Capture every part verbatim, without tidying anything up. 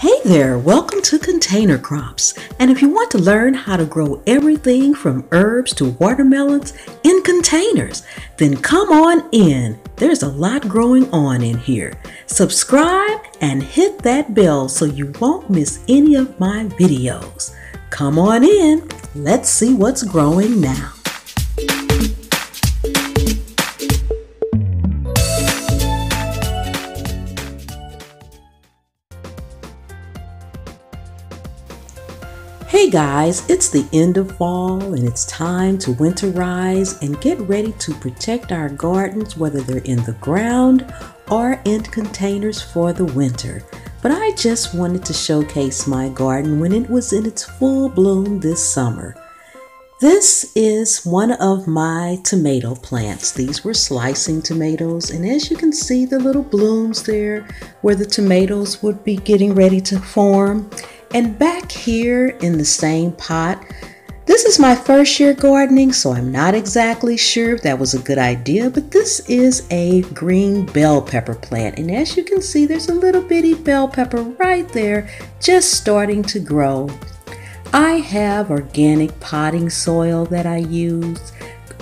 Hey there, welcome to Container Crops. And if you want to learn how to grow everything from herbs to watermelons in containers, then come on in. There's a lot growing on in here. Subscribe and hit that bell so you won't miss any of my videos. Come on in, let's see what's growing now. Hey guys, it's the end of fall and it's time to winterize and get ready to protect our gardens, whether they're in the ground or in containers for the winter. But I just wanted to showcase my garden when it was in its full bloom this summer. This is one of my tomato plants. These were slicing tomatoes, and as you can see, the little blooms there where the tomatoes would be getting ready to form. And back here in the same pot, this is my first year gardening, so I'm not exactly sure if that was a good idea, but this is a green bell pepper plant. And as you can see, there's a little bitty bell pepper right there, just starting to grow. I have organic potting soil that I use,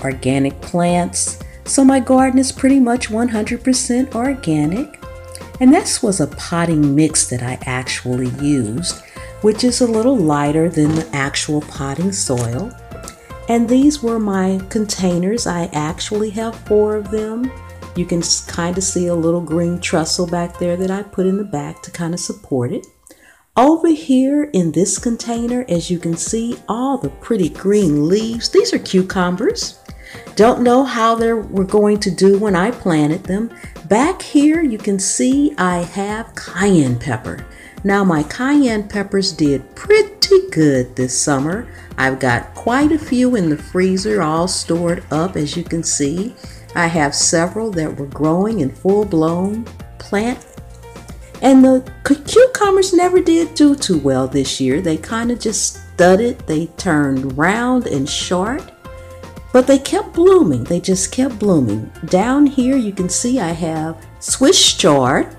organic plants, so my garden is pretty much one hundred percent organic. And this was a potting mix that I actually used, which is a little lighter than the actual potting soil. And these were my containers. I actually have four of them. You can kind of see a little green trussel back there that I put in the back to kind of support it. Over here in this container, as you can see, all the pretty green leaves. These are cucumbers. Don't know how they were going to do when I planted them. Back here, you can see I have cayenne pepper. Now my cayenne peppers did pretty good this summer. I've got quite a few in the freezer, all stored up, as you can see. I have several that were growing in full-blown plant. And the cucumbers never did do too well this year. They kind of just thudded. They turned round and short. But they kept blooming, they just kept blooming. Down here you can see I have Swiss chard.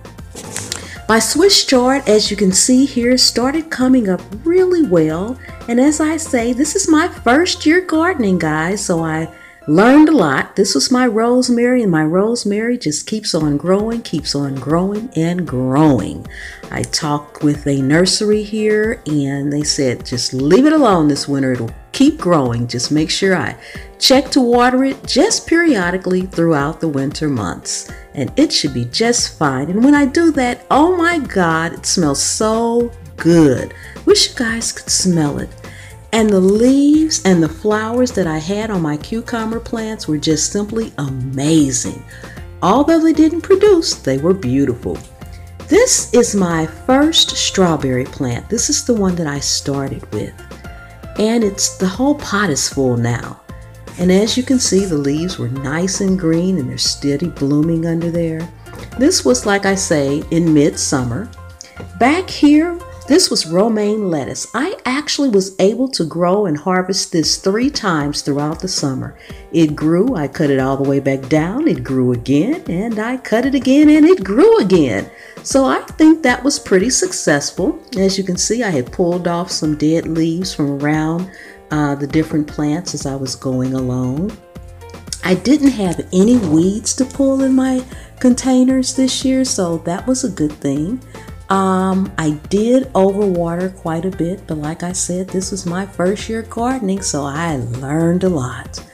My Swiss chard, as you can see here, started coming up really well. And as I say, this is my first year gardening, guys, so I learned a lot. This was my rosemary, and my rosemary just keeps on growing, keeps on growing and growing. I talked with a nursery here and they said, just leave it alone this winter, it'll keep growing. Just make sure I check to water it just periodically throughout the winter months, and it should be just fine. And when I do that, oh my God, it smells so good. Wish you guys could smell it. And the leaves and the flowers that I had on my cucumber plants were just simply amazing. Although they didn't produce, they were beautiful. This is my first strawberry plant. This is the one that I started with. And it's the whole pot is full now. And as you can see, the leaves were nice and green and they're steady blooming under there. This was, like I say, in midsummer. Back here, this was romaine lettuce. I actually was able to grow and harvest this three times throughout the summer. It grew, I cut it all the way back down, it grew again, and I cut it again, and it grew again. So I think that was pretty successful. As you can see, I had pulled off some dead leaves from around uh, the different plants as I was going along. I didn't have any weeds to pull in my containers this year, so that was a good thing. Um, I did overwater quite a bit, but like I said, this was my first year gardening, so I learned a lot.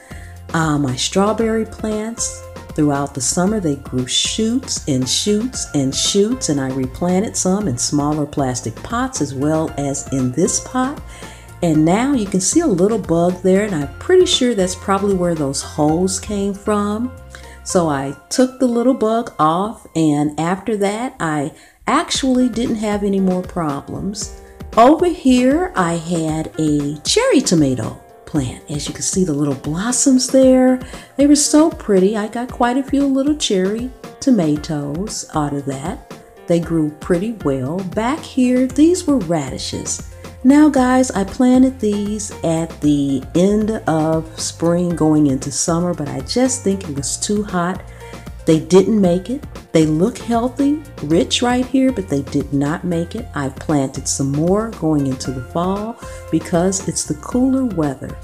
Uh, my strawberry plants, throughout the summer, they grew shoots and shoots and shoots, and I replanted some in smaller plastic pots as well as in this pot. And now you can see a little bug there, and I'm pretty sure that's probably where those holes came from. So I took the little bug off, and after that, I actually didn't have any more problems. Over here, I had a cherry tomato plant. As you can see, the little blossoms there, they were so pretty. I got quite a few little cherry tomatoes out of that. They grew pretty well. Back here, these were radishes. Now guys, I planted these at the end of spring going into summer, but I just think it was too hot They didn't make it. They look healthy, rich right here, but they did not make it. I've planted some more going into the fall because it's the cooler weather.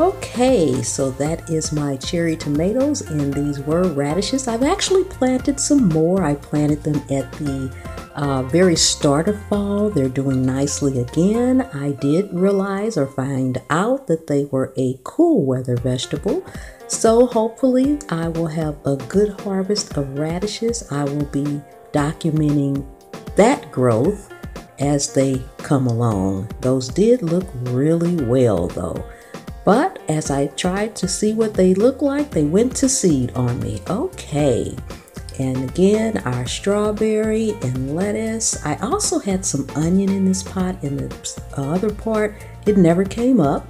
Okay, so that is my cherry tomatoes, and these were radishes. I've actually planted some more. I planted them at the uh, very start of fall. They're doing nicely again. I did realize or find out that they were a cool weather vegetable. So hopefully I will have a good harvest of radishes. I will be documenting that growth as they come along. Those did look really well though. But as I tried to see what they look like, they went to seed on me. Okay. And again, our strawberry and lettuce. I also had some onion in this pot, and the other part, it never came up.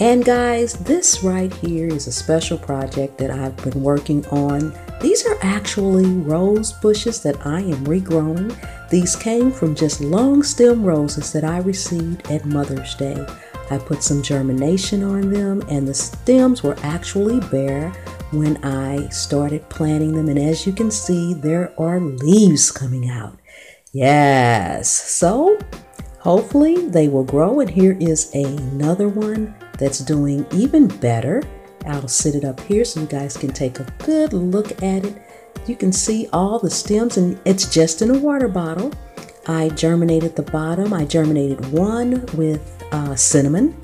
And guys, this right here is a special project that I've been working on. These are actually rose bushes that I am regrowing. These came from just long stem roses that I received at Mother's Day. I put some germination on them, and the stems were actually bare when I started planting them. And as you can see, there are leaves coming out. Yes, so hopefully they will grow. And here is another one that's doing even better. I'll sit it up here so you guys can take a good look at it. You can see all the stems, and it's just in a water bottle. I germinated the bottom. I germinated one with uh, cinnamon,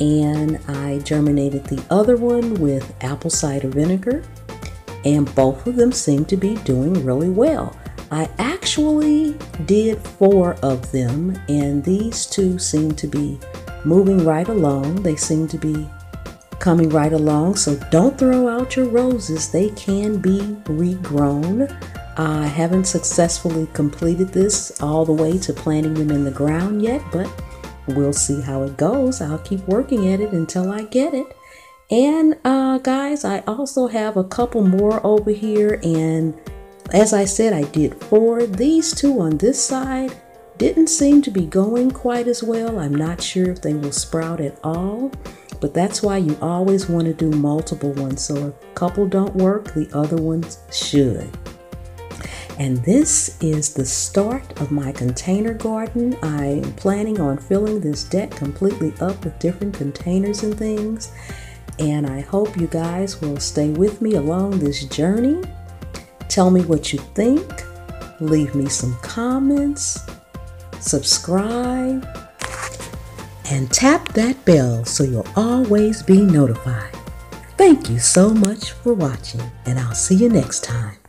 and I germinated the other one with apple cider vinegar, and both of them seem to be doing really well. I actually did four of them, and these two seem to be moving right along. They seem to be coming right along, so don't throw out your roses. They can be regrown. I haven't successfully completed this all the way to planting them in the ground yet, but we'll see how it goes. I'll keep working at it until I get it. And uh, guys, I also have a couple more over here, and as I said, I did four. These two on this side didn't seem to be going quite as well. I'm not sure if they will sprout at all, but that's why you always want to do multiple ones. So if a couple don't work, the other ones should. And this is the start of my container garden. I am planning on filling this deck completely up with different containers and things. And I hope you guys will stay with me along this journey. Tell me what you think. Leave me some comments. Subscribe. And tap that bell so you'll always be notified. Thank you so much for watching, and I'll see you next time.